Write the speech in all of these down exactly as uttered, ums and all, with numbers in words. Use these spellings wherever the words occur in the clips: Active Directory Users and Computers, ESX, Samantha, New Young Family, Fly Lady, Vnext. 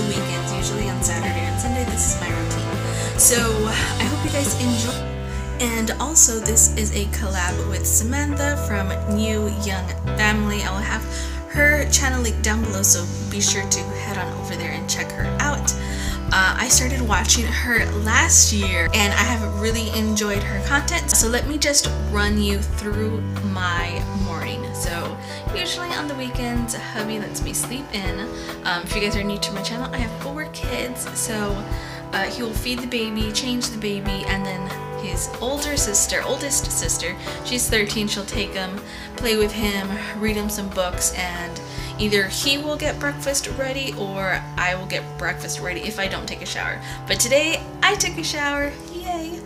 the weekends, usually on Saturday and Sunday. This is my routine. So I hope you guys enjoy. And also, this is a collab with Samantha from New Young Family. I will have her channel link down below, so be sure to head on over there and check her out. Uh, I started watching her last year and I have really enjoyed her content. So let me just run you through my morning. So usually on the weekends, hubby lets me sleep in. Um, if you guys are new to my channel, I have four kids. So uh, he will feed the baby, change the baby, and then his older sister, oldest sister, she's thirteen, she'll take him, play with him, read him some books, and either he will get breakfast ready or I will get breakfast ready if I don't take a shower. But today, I took a shower, yay!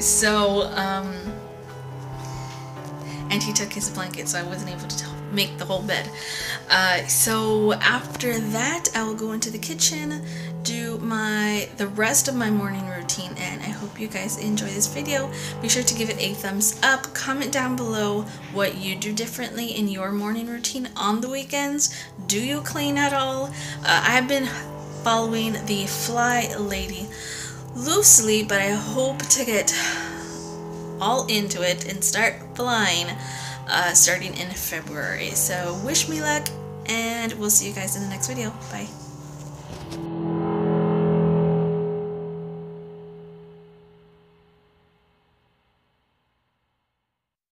So, um, and he took his blanket, so I wasn't able to make the whole bed. Uh, so after that, I will go into the kitchen, do my the rest of my morning routine, and I hope you guys enjoy this video. Be sure to give it a thumbs up, comment down below what you do differently in your morning routine on the weekends. Do you clean at all? Uh, I've been following the Fly Lady loosely, but I hope to get all into it and start flying uh, starting in February. So wish me luck, and we'll see you guys in the next video. Bye.